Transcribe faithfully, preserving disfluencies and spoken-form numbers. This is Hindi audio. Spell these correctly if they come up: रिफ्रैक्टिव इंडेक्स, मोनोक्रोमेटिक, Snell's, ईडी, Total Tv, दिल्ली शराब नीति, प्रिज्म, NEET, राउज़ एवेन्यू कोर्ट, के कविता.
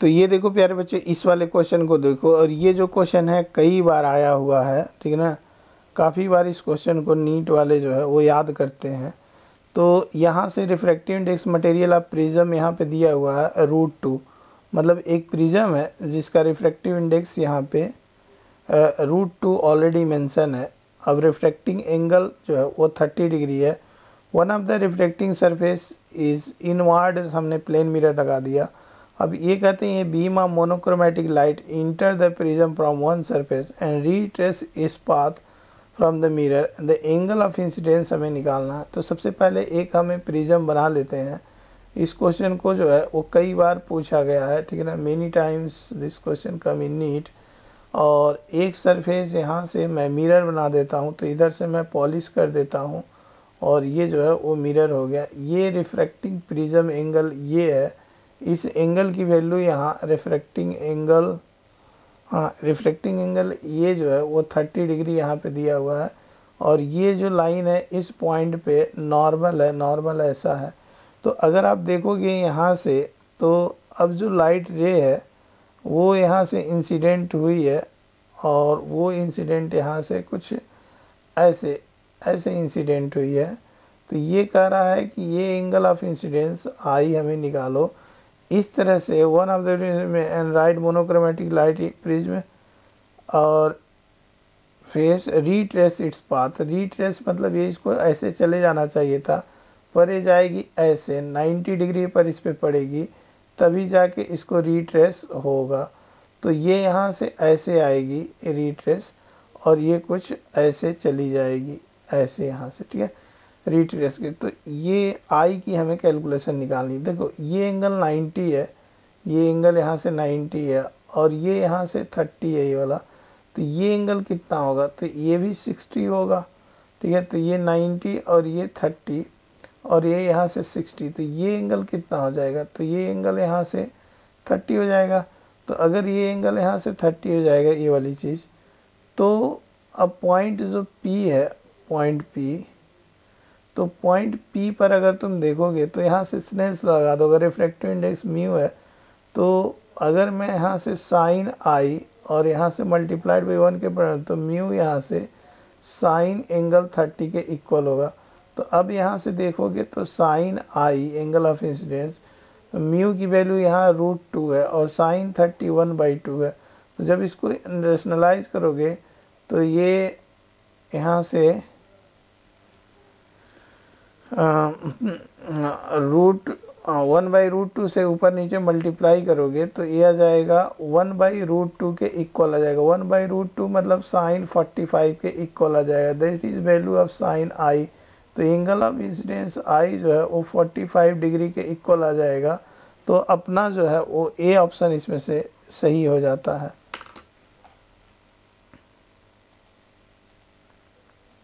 तो ये देखो प्यारे बच्चे, इस वाले क्वेश्चन को देखो। और ये जो क्वेश्चन है कई बार आया हुआ है, ठीक है ना, काफ़ी बार इस क्वेश्चन को नीट वाले जो है वो याद करते हैं। तो यहाँ से रिफ्रैक्टिव इंडेक्स material of प्रिज्म यहाँ पे दिया हुआ है रूट टू, मतलब एक प्रिज्म है जिसका रिफ्रैक्टिव इंडेक्स यहाँ पे रूट टू ऑलरेडी मेंशन है। अब रिफ्रैक्टिंग एंगल जो है वो थर्टी डिग्री है। One of the refracting surface is inward, हमने प्लेन मिरर लगा दिया। अब ये कहते हैं beam of मोनोक्रोमेटिक light enter the प्रिज्म from one surface and retrace its path from the mirror, the angle of incidence हमें निकालना है। तो सबसे पहले एक हमें प्रिज्म बना लेते हैं। इस क्वेश्चन को जो है वो कई बार पूछा गया है, ठीक है ना, many times this question come in NEET. और एक सरफेस यहाँ से मैं मिरर बना देता हूँ, तो इधर से मैं पॉलिश कर देता हूँ और ये जो है वो मिरर हो गया। ये रिफ्रैक्टिंग प्रिज्म एंगल ये है, इस एंगल की वैल्यू यहाँ रिफ्रैक्टिंग एंगल, हाँ रिफ्रैक्टिंग एंगल ये जो है वो थर्टी डिग्री यहाँ पे दिया हुआ है। और ये जो लाइन है इस पॉइंट पे नॉर्मल है, नॉर्मल ऐसा है। तो अगर आप देखोगे यहाँ से, तो अब जो लाइट रे है वो यहाँ से इंसिडेंट हुई है और वो इंसिडेंट यहाँ से कुछ ऐसे ऐसे इंसिडेंट हुई है। तो ये कह रहा है कि ये एंगल ऑफ इंसिडेंस आई हमें निकालो इस तरह से। One of the end right मोनोक्रोमेटिक light प्रिज्म और face retrace its path. Retrace मतलब ये इसको ऐसे चले जाना चाहिए था, पर ये जाएगी ऐसे नाइन्टी डिग्री पर इस पर पड़ेगी, तभी जाके इसको रीट्रेस होगा। तो ये यहाँ से ऐसे आएगी रीट्रेस और ये कुछ ऐसे चली जाएगी ऐसे यहाँ से, ठीक है, रीट्रेस के। तो ये आई की हमें कैलकुलेशन निकालनी। देखो ये एंगल नाइन्टी है, ये एंगल यहाँ से नाइन्टी है और ये यहाँ से तीस है ये वाला। तो ये एंगल कितना होगा, तो ये भी साठ होगा, ठीक है। तो ये नाइन्टी और ये तीस और ये यहाँ से साठ, तो ये एंगल कितना हो जाएगा, तो ये एंगल यहाँ से तीस हो जाएगा। तो अगर ये एंगल यहाँ से तीस हो जाएगा ये वाली चीज़, तो अब पॉइंट जो पी है, पॉइंट पी, तो पॉइंट पी पर अगर तुम देखोगे तो यहाँ से स्नेल्स लगा दो। अगर रिफ्रैक्टिव इंडेक्स म्यू है, तो अगर मैं यहाँ से साइन आई और यहाँ से मल्टीप्लाइड बाई वन के बराबर, तो म्यू यहाँ से साइन एंगल तीस के इक्वल होगा। तो अब यहाँ से देखोगे तो sine I angle of incidence, mu की वैल्यू यहाँ रूट टू है और sine thirty one by two है। तो जब इसको रेशनलाइज करोगे तो ये यहाँ से root one by root two से ऊपर नीचे मल्टीप्लाई करोगे तो ये आ जाएगा वन बाई रूट टू के इक्वल आ जाएगा। वन बाई रूट टू मतलब साइन फोर्टी फाइव के इक्वल आ जाएगा, that is value of sine I. तो एंगल ऑफ इंसिडेंस आई जो है वो फोर्टी फाइव डिग्री के इक्वल आ जाएगा। तो अपना जो है वो ए ऑप्शन इसमें से सही हो जाता है।